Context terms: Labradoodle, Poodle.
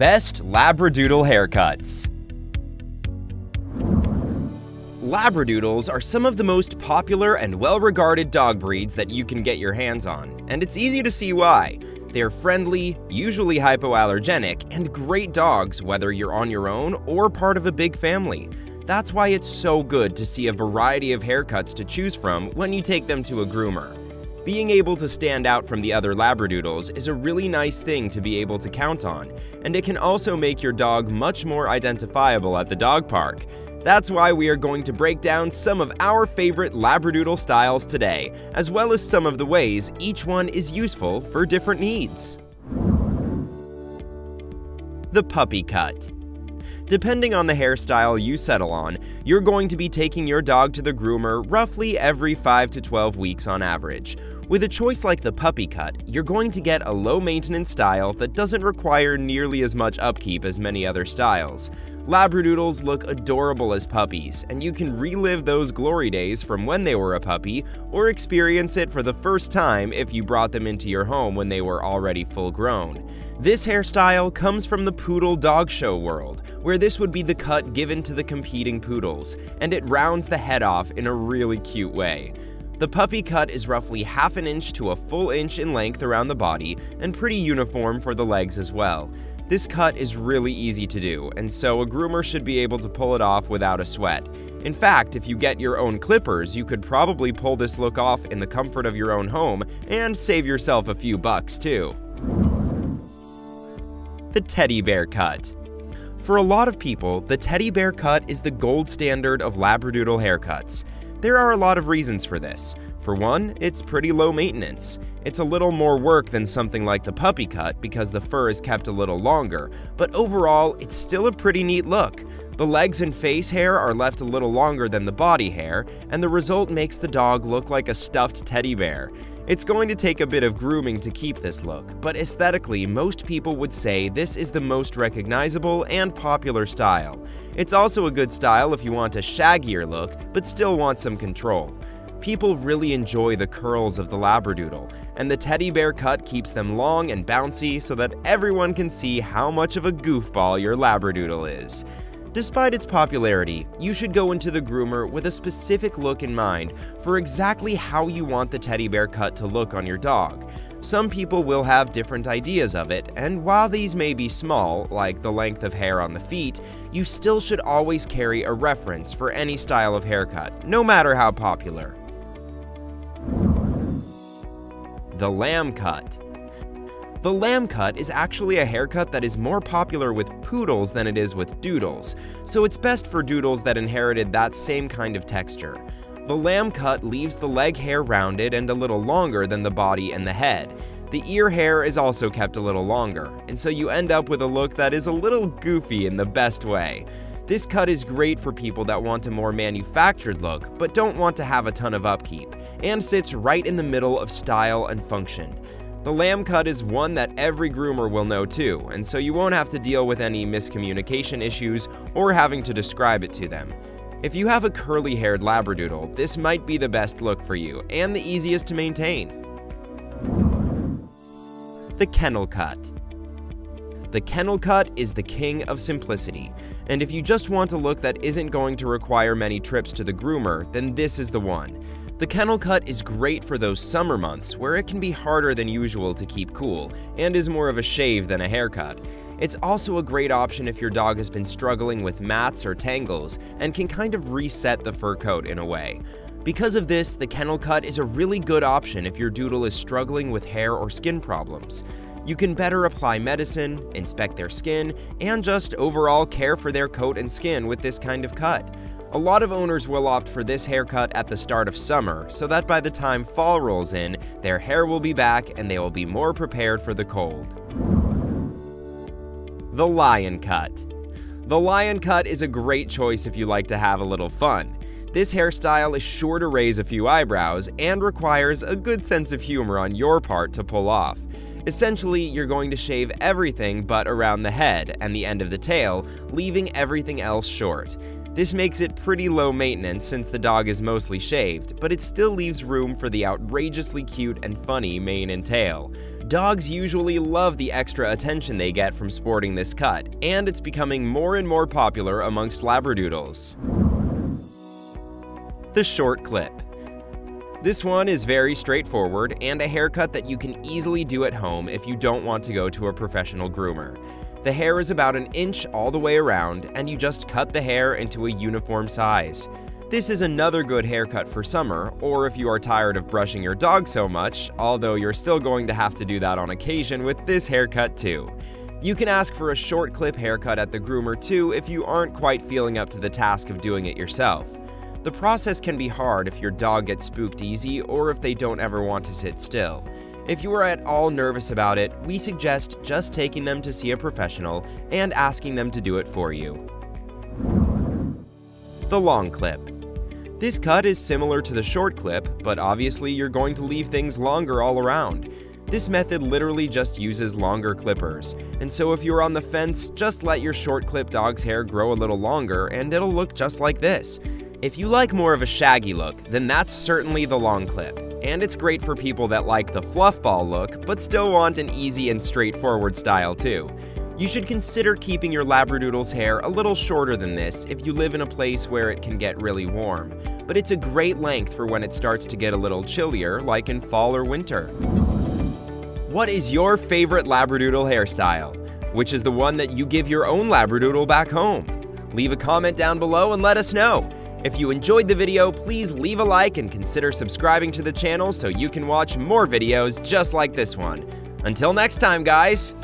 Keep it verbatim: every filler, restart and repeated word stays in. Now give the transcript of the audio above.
best Labradoodle haircuts. Labradoodles are some of the most popular and well-regarded dog breeds that you can get your hands on, and it's easy to see why. They are friendly, usually hypoallergenic, and great dogs whether you're on your own or part of a big family. That's why it's so good to see a variety of haircuts to choose from when you take them to a groomer. Being able to stand out from the other Labradoodles is a really nice thing to be able to count on, and it can also make your dog much more identifiable at the dog park. That's why we are going to break down some of our favorite Labradoodle styles today, as well as some of the ways each one is useful for different needs. The puppy cut. Depending on the hairstyle you settle on, you're going to be taking your dog to the groomer roughly every five to twelve weeks on average. With a choice like the puppy cut, you're going to get a low-maintenance style that doesn't require nearly as much upkeep as many other styles. Labradoodles look adorable as puppies, and you can relive those glory days from when they were a puppy, or experience it for the first time if you brought them into your home when they were already full-grown. This hairstyle comes from the poodle dog show world, where this would be the cut given to the competing poodles, and it rounds the head off in a really cute way. The puppy cut is roughly half an inch to a full inch in length around the body, and pretty uniform for the legs as well. This cut is really easy to do, and so a groomer should be able to pull it off without a sweat. In fact, if you get your own clippers, you could probably pull this look off in the comfort of your own home and save yourself a few bucks too. The teddy bear cut. For a lot of people, the teddy bear cut is the gold standard of Labradoodle haircuts. There are a lot of reasons for this. For one, it's pretty low maintenance. It's a little more work than something like the puppy cut because the fur is kept a little longer, but overall, it's still a pretty neat look. The legs and face hair are left a little longer than the body hair, and the result makes the dog look like a stuffed teddy bear. It's going to take a bit of grooming to keep this look, but aesthetically, most people would say this is the most recognizable and popular style. It's also a good style if you want a shaggier look, but still want some control. People really enjoy the curls of the Labradoodle, and the teddy bear cut keeps them long and bouncy so that everyone can see how much of a goofball your Labradoodle is. Despite its popularity, you should go into the groomer with a specific look in mind for exactly how you want the teddy bear cut to look on your dog. Some people will have different ideas of it, and while these may be small, like the length of hair on the feet, you still should always carry a reference for any style of haircut, no matter how popular. The lamb cut. The lamb cut is actually a haircut that is more popular with poodles than it is with doodles, so it's best for doodles that inherited that same kind of texture. The lamb cut leaves the leg hair rounded and a little longer than the body and the head. The ear hair is also kept a little longer, and so you end up with a look that is a little goofy in the best way. This cut is great for people that want a more manufactured look but don't want to have a ton of upkeep, and sits right in the middle of style and function. The lamb cut is one that every groomer will know too, and so you won't have to deal with any miscommunication issues or having to describe it to them. If you have a curly-haired Labradoodle, this might be the best look for you and the easiest to maintain. The kennel cut. The kennel cut is the king of simplicity, and if you just want a look that isn't going to require many trips to the groomer, then this is the one. The kennel cut is great for those summer months where it can be harder than usual to keep cool, and is more of a shave than a haircut. It's also a great option if your dog has been struggling with mats or tangles, and can kind of reset the fur coat in a way. Because of this, the kennel cut is a really good option if your doodle is struggling with hair or skin problems. You can better apply medicine, inspect their skin, and just overall care for their coat and skin with this kind of cut. A lot of owners will opt for this haircut at the start of summer, so that by the time fall rolls in, their hair will be back and they will be more prepared for the cold. The lion cut. The lion cut is a great choice if you like to have a little fun. This hairstyle is sure to raise a few eyebrows and requires a good sense of humor on your part to pull off. Essentially, you're going to shave everything but around the head and the end of the tail, leaving everything else short. This makes it pretty low maintenance since the dog is mostly shaved, but it still leaves room for the outrageously cute and funny mane and tail. Dogs usually love the extra attention they get from sporting this cut, and it's becoming more and more popular amongst Labradoodles. The short clip. This one is very straightforward and a haircut that you can easily do at home if you don't want to go to a professional groomer. The hair is about an inch all the way around, and you just cut the hair into a uniform size. This is another good haircut for summer, or if you are tired of brushing your dog so much, although you're still going to have to do that on occasion with this haircut too. You can ask for a short clip haircut at the groomer too if you aren't quite feeling up to the task of doing it yourself. The process can be hard if your dog gets spooked easy or if they don't ever want to sit still. If you are at all nervous about it, we suggest just taking them to see a professional and asking them to do it for you. The long clip. This cut is similar to the short clip, but obviously you're going to leave things longer all around. This method literally just uses longer clippers, and so if you're on the fence, just let your short clip dog's hair grow a little longer and it'll look just like this. If you like more of a shaggy look, then that's certainly the long clip, and it's great for people that like the fluffball look but still want an easy and straightforward style too. You should consider keeping your Labradoodle's hair a little shorter than this if you live in a place where it can get really warm, but it's a great length for when it starts to get a little chillier, like in fall or winter. What is your favorite Labradoodle hairstyle? Which is the one that you give your own Labradoodle back home? Leave a comment down below and let us know! If you enjoyed the video, please leave a like and consider subscribing to the channel so you can watch more videos just like this one. Until next time, guys!